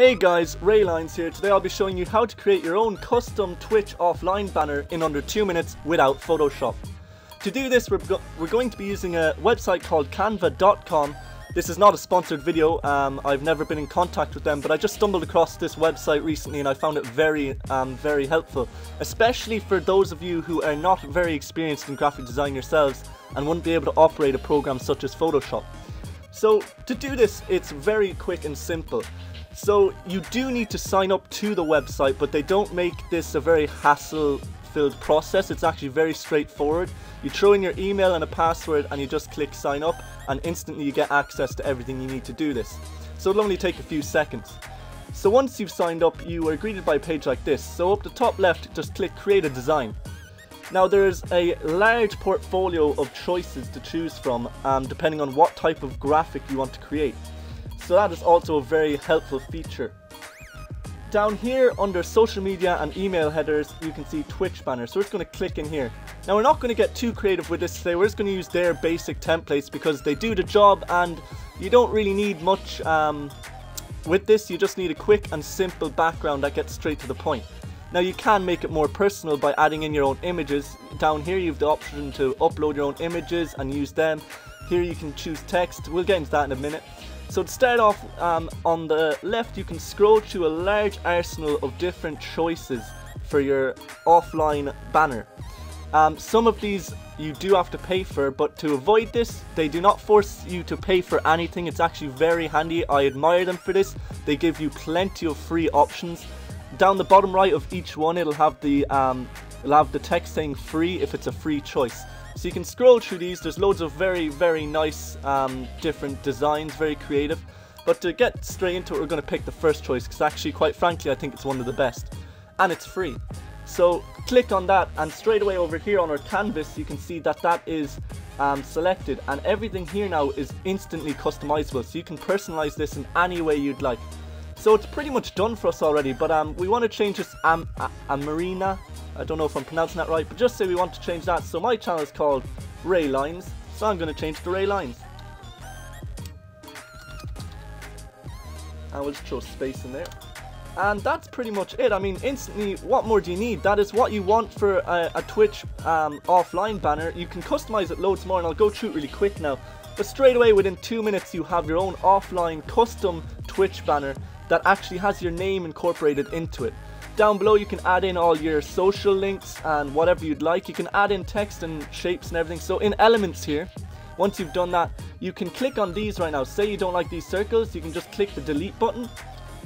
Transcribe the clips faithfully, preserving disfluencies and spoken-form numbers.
Hey guys, Ray Lyons here. Today I'll be showing you how to create your own custom Twitch offline banner in under two minutes without Photoshop. To do this, we're, go we're going to be using a website called canva dot com. This is not a sponsored video, um, I've never been in contact with them, but I just stumbled across this website recently and I found it very, um, very helpful. Especially for those of you who are not very experienced in graphic design yourselves and wouldn't be able to operate a program such as Photoshop. So to do this, it's very quick and simple. So you do need to sign up to the website, but they don't make this a very hassle-filled process. It's actually very straightforward. You throw in your email and a password and you just click sign up and instantly you get access to everything you need to do this. So it'll only take a few seconds. So once you've signed up, you are greeted by a page like this. So up the top left, just click create a design. Now there's a large portfolio of choices to choose from um, depending on what type of graphic you want to create. So that is also a very helpful feature. Down here under social media and email headers, you can see Twitch banners. So we're just going to click in here. Now we're not going to get too creative with this today. We're just going to use their basic templates because they do the job and you don't really need much um, with this. You just need a quick and simple background that gets straight to the point. Now you can make it more personal by adding in your own images. Down here you have the option to upload your own images and use them. Here you can choose text. We'll get into that in a minute. So to start off, um, on the left you can scroll to a large arsenal of different choices for your offline banner. Um, some of these you do have to pay for, but to avoid this, they do not force you to pay for anything. It's actually very handy. I admire them for this. They give you plenty of free options. Down the bottom right of each one, it'll have the, um, it'll have the text saying free if it's a free choice. So you can scroll through these. There's loads of very, very nice um, different designs, very creative. But to get straight into it, we're going to pick the first choice because actually, quite frankly, I think it's one of the best. And it's free. So click on that and straight away over here on our canvas, you can see that that is um, selected. And everything here now is instantly customizable. So you can personalize this in any way you'd like. So it's pretty much done for us already, but um, we want to change this um, Amarina. I don't know if I'm pronouncing that right, but just say we want to change that. So my channel is called Ray Lyons, so I'm going to change to Ray Lyons. And we'll just throw space in there. And that's pretty much it. I mean, instantly, what more do you need? That is what you want for a, a Twitch um, offline banner. You can customize it loads more, and I'll go through it really quick now. But straight away, within two minutes, you have your own offline custom Twitch banner that actually has your name incorporated into it. Down below you can add in all your social links and whatever you'd like. You can add in text and shapes and everything. So in elements here, once you've done that, you can click on these right now. Say you don't like these circles, you can just click the delete button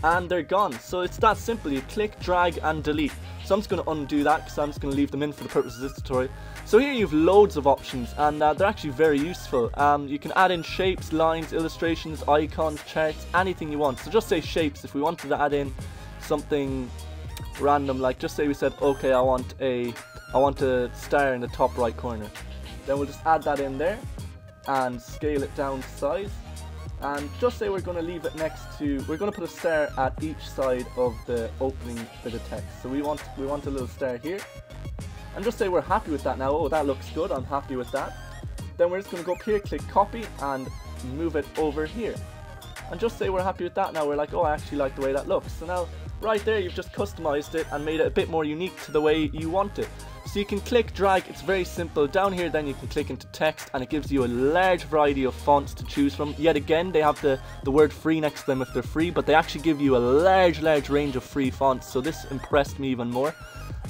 and they're gone. So it's that simple. You click, drag and delete. So I'm just going to undo that because I'm just going to leave them in for the purpose of this tutorial. So here you've loads of options and uh, they're actually very useful. Um, you can add in shapes, lines, illustrations, icons, charts, anything you want. So just say shapes if we wanted to add in something random, like just say we said, okay, I want a I want a star in the top right corner. Then we'll just add that in there and scale it down to size. And just say we're going to leave it next to, we're going to put a star at each side of the opening bit of text. So we want we want a little star here. And just say we're happy with that now. Oh, that looks good. I'm happy with that. Then we're just going to go up here, click copy and move it over here. And just say we're happy with that now. We're like, oh, I actually like the way that looks. So now right there you've just customized it and made it a bit more unique to the way you want it. So you can click, drag, it's very simple. Down here then you can click into text and it gives you a large variety of fonts to choose from. Yet again they have the, the word free next to them if they're free, but they actually give you a large large range of free fonts, so this impressed me even more.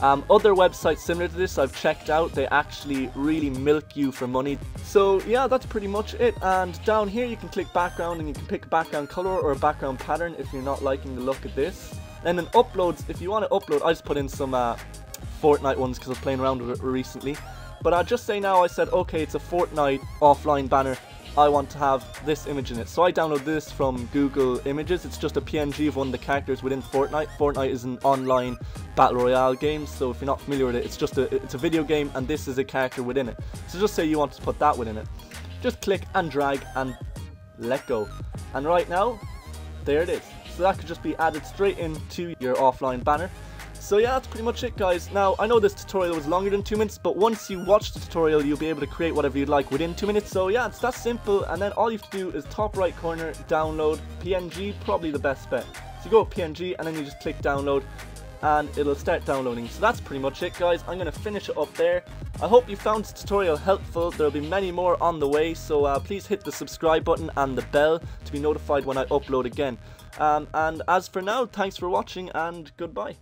Um, other websites similar to this I've checked out, they actually really milk you for money. So yeah, that's pretty much it. And down here you can click background and you can pick a background color or a background pattern if you're not liking the look of this. And then uploads, if you want to upload, I just put in some uh, Fortnite ones because I was playing around with it recently. But I'll just say now I said, okay, it's a Fortnite offline banner. I want to have this image in it. So I downloaded this from Google Images. It's just a P N G of one of the characters within Fortnite. Fortnite is an online battle royale game. So if you're not familiar with it, it's just a, it's a video game and this is a character within it. So just say you want to put that within it. Just click and drag and let go. And right now, there it is. So that could just be added straight into your offline banner. So yeah, that's pretty much it guys. Now I know this tutorial was longer than two minutes, but once you watch the tutorial you'll be able to create whatever you'd like within two minutes. So yeah, it's that simple. And then all you have to do is top right corner, download P N G, probably the best bet. So you go to P N G and then you just click download and it'll start downloading. So that's pretty much it, guys. I'm going to finish it up there. I hope you found this tutorial helpful. There will be many more on the way, so uh, please hit the subscribe button and the bell to be notified when I upload again. Um, and as for now, thanks for watching and goodbye.